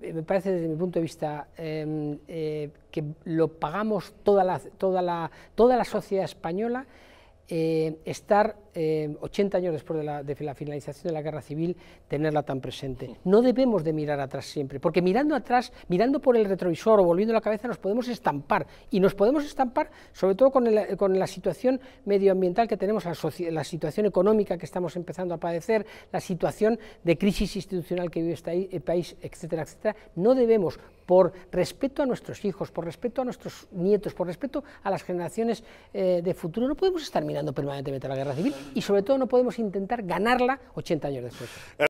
Me parece desde mi punto de vista que lo pagamos toda la sociedad española estar 80 años después de la finalización de la Guerra Civil, tenerla tan presente. No debemos de mirar atrás siempre, porque mirando atrás, mirando por el retrovisor o volviendo la cabeza, nos podemos estampar, y nos podemos estampar sobre todo con la situación medioambiental que tenemos, la situación económica que estamos empezando a padecer, la situación de crisis institucional que vive este país, etcétera, etcétera. No debemos, por respeto a nuestros hijos, por respeto a nuestros nietos, por respeto a las generaciones de futuro, no podemos estar mirando permanentemente la Guerra Civil, y sobre todo no podemos intentar ganarla 80 años después.